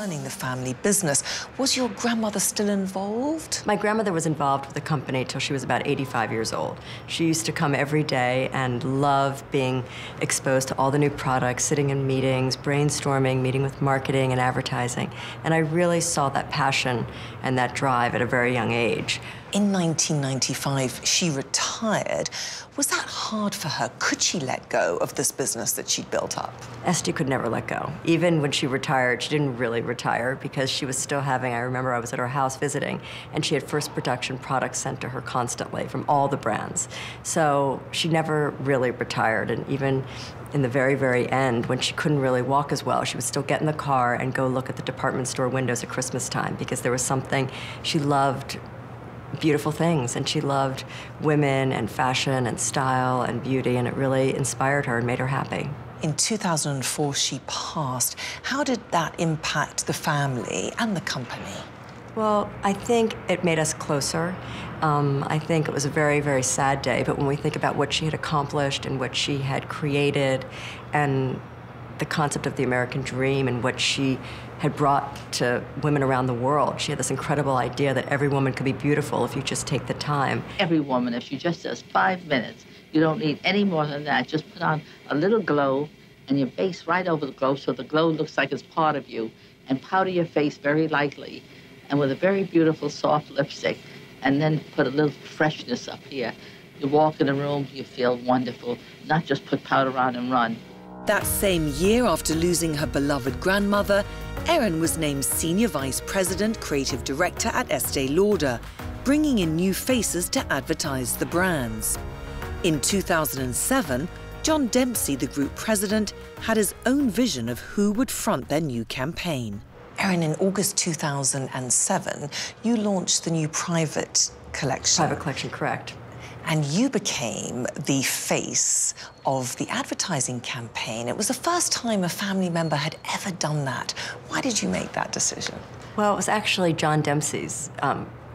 turning the family business. Was your grandmother still involved? My grandmother was involved with the company till she was about 85 years old. She used to come every day and loved being exposed to all the new products, sitting in meetings, brainstorming, meeting with marketing and advertising. And I really saw that passion and that drive at a very young age. In 1995, she retired. Was that hard for her? Could she let go of this business that she'd built up? Estée could never let go. Even when she retired, she didn't really retire because she was still having, I remember I was at her house visiting, and she had first production products sent to her constantly from all the brands. So she never really retired, and even in the very, very end, when she couldn't really walk as well, she would still get in the car and go look at the department store windows at Christmas time because there was something she loved. Beautiful things, and she loved women and fashion and style and beauty, and it really inspired her and made her happy. In 2004, she passed. How did that impact the family and the company? Well, I think it made us closer. I think it was a very, very sad day, but when we think about what she had accomplished and what she had created and the concept of the American dream and what she had brought to women around the world. She had this incredible idea that every woman could be beautiful if you just take the time. Every woman, if she just does 5 minutes, you don't need any more than that. Just put on a little glow and your base right over the glow so the glow looks like it's part of you, and powder your face very lightly and with a very beautiful soft lipstick, and then put a little freshness up here. You walk in the room, you feel wonderful, not just put powder on and run. That same year, after losing her beloved grandmother, Aerin was named Senior Vice President, Creative Director at Estée Lauder, bringing in new faces to advertise the brands. In 2007, John Dempsey, the group president, had his own vision of who would front their new campaign. Aerin, in August 2007, you launched the new Private Collection. Private Collection, correct. And you became the face of the advertising campaign. It was the first time a family member had ever done that. Why did you make that decision? Well, it was actually John Dempsey's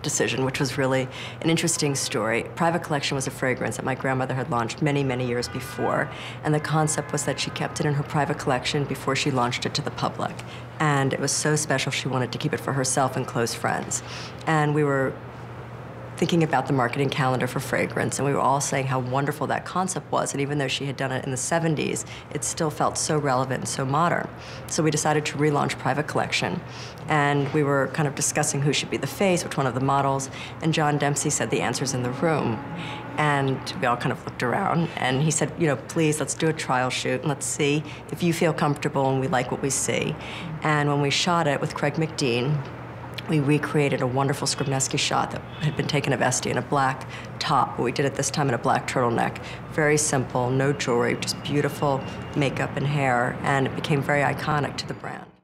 decision, which was really an interesting story. Private Collection was a fragrance that my grandmother had launched many, many years before. And the concept was that she kept it in her private collection before she launched it to the public. And it was so special, she wanted to keep it for herself and close friends. And we were thinking about the marketing calendar for fragrance, and we were all saying how wonderful that concept was, and even though she had done it in the 70s, it still felt so relevant and so modern. So we decided to relaunch Private Collection, and we were kind of discussing who should be the face, which one of the models, and John Dempsey said the answer's in the room. And we all kind of looked around, and he said, you know, please, let's do a trial shoot, and let's see if you feel comfortable and we like what we see. And when we shot it with Craig McDean, we recreated a wonderful Skrebneski shot that had been taken of Estée in a black top, but we did it this time in a black turtleneck. Very simple, no jewelry, just beautiful makeup and hair, and it became very iconic to the brand.